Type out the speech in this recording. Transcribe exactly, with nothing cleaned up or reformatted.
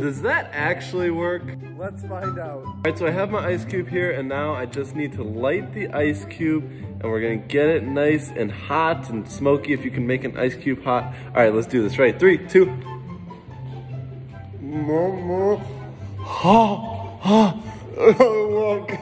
Does that actually work? Let's find out. All right, so I have my ice cube here, and now I just need to light the ice cube, and we're gonna get it nice and hot and smoky if you can make an ice cube hot. All right, let's do this, right? Three, two. Mama. Ha, ha,